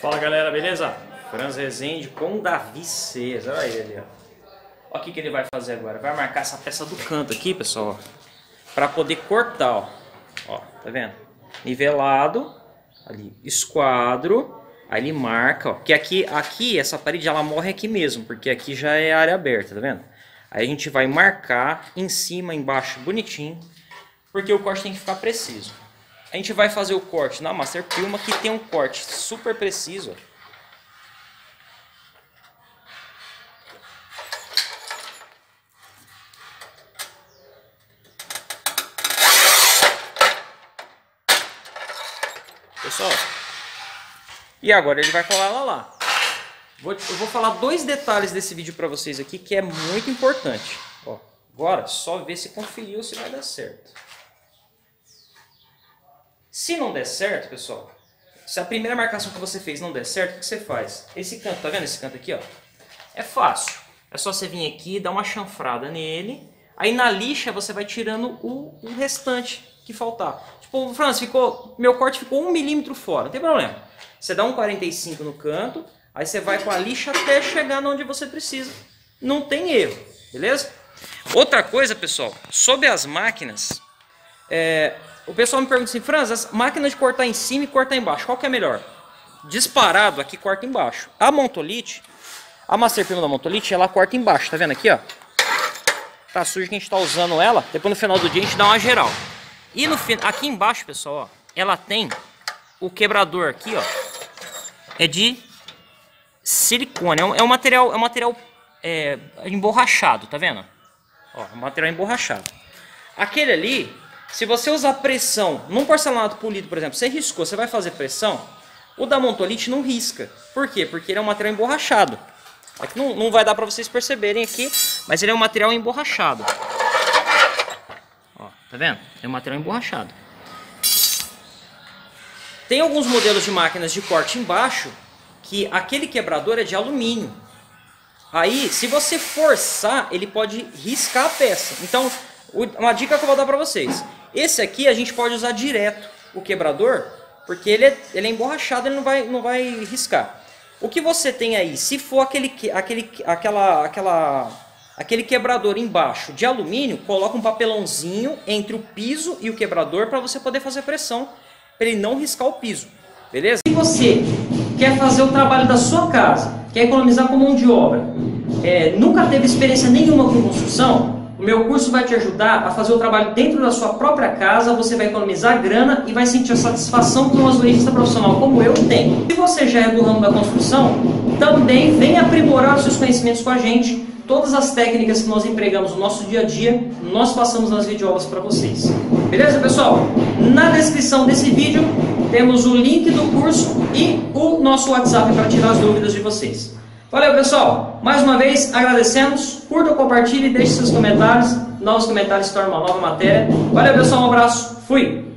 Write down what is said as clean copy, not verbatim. Fala galera, beleza? Franz Rezende com Davi César. Olha ele, ó. Olha o que ele vai fazer agora. Vai marcar essa peça do canto aqui, pessoal, para poder cortar, ó. Ó, tá vendo? Nivelado, ali, esquadro. Aí ele marca, ó. Porque aqui essa parede ela morre aqui mesmo, porque aqui já é área aberta, tá vendo? Aí a gente vai marcar em cima, embaixo, bonitinho, porque o corte tem que ficar preciso. A gente vai fazer o corte na Masterpiuma, que tem um corte super preciso. Pessoal, e agora ele vai colar ela lá. Eu vou falar dois detalhes desse vídeo para vocês aqui, que é muito importante. Ó, agora, só ver se conferiu se vai dar certo. Se não der certo, pessoal, se a primeira marcação que você fez não der certo, o que você faz? Esse canto, tá vendo esse canto aqui, ó? É fácil. É só você vir aqui, dar uma chanfrada nele. Aí na lixa você vai tirando o restante que faltar. Tipo, Franz, meu corte ficou 1 milímetro fora, não tem problema. Você dá um 45 no canto, aí você vai com a lixa até chegar onde você precisa. Não tem erro, beleza? Outra coisa, pessoal, sobre as máquinas... O pessoal me pergunta assim, Franz, as máquinas de cortar em cima e cortar embaixo, qual que é melhor? Disparado, aqui corta embaixo. A Montolit, a Masterpiuma da Montolit, ela corta embaixo, tá vendo aqui, ó? Tá sujo que a gente tá usando ela, depois no final do dia a gente dá uma geral. E aqui embaixo, pessoal, ó, ela tem o quebrador aqui, ó. É de silicone, é um material emborrachado, tá vendo? Ó, um material emborrachado. Aquele ali... Se você usar pressão num porcelanato polido, por exemplo, você riscou, você vai fazer pressão, o da Montolit não risca. Por quê? Porque ele é um material emborrachado. Aqui não vai dar para vocês perceberem aqui, mas ele é um material emborrachado. Ó, tá vendo? É um material emborrachado. Tem alguns modelos de máquinas de corte embaixo que aquele quebrador é de alumínio. Aí, se você forçar, ele pode riscar a peça. Então, uma dica que eu vou dar para vocês. Esse aqui a gente pode usar direto o quebrador, porque ele é emborrachado, ele não vai riscar. O que você tem aí, se for aquele quebrador embaixo de alumínio, coloca um papelãozinho entre o piso e o quebrador para você poder fazer pressão, para ele não riscar o piso, beleza? Se você quer fazer o trabalho da sua casa, quer economizar com mão de obra, nunca teve experiência nenhuma com construção, o meu curso vai te ajudar a fazer o trabalho dentro da sua própria casa, você vai economizar grana e vai sentir a satisfação que um azulejista profissional como eu tenho. Se você já é do ramo da construção, também vem aprimorar os seus conhecimentos com a gente. Todas as técnicas que nós empregamos no nosso dia a dia, nós passamos nas videoaulas para vocês. Beleza, pessoal? Na descrição desse vídeo temos o link do curso e o nosso WhatsApp para tirar as dúvidas de vocês. Valeu, pessoal! Mais uma vez, agradecemos. Curta, compartilhe, deixe seus comentários. Novos comentários tornam uma nova matéria. Valeu, pessoal! Um abraço. Fui!